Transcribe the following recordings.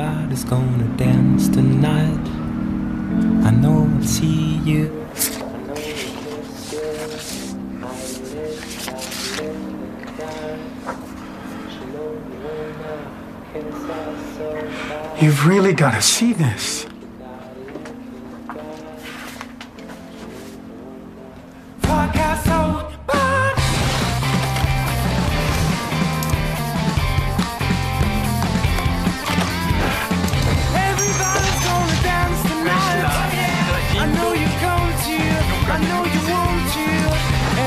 Everybody's gonna dance tonight. I know I'll see you. You've really got to see this.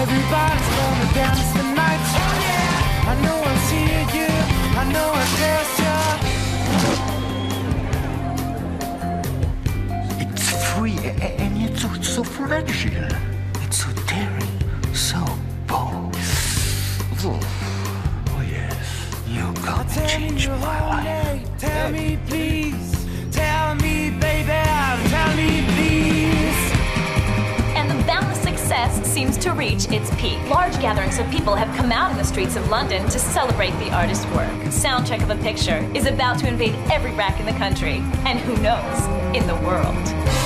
Everybody's gonna dance tonight. Oh yeah, I know I see you, I know I dress you. It's free and it's so fragile. It's so daring, so bold. Oh yes, you're gonna change my life. Tell me please, tell me baby, tell me please. And the balance seems to reach its peak. Large gatherings of people have come out in the streets of London to celebrate the artist's work. Soundtrack of a Picture is about to invade every rack in the country, and who knows, in the world.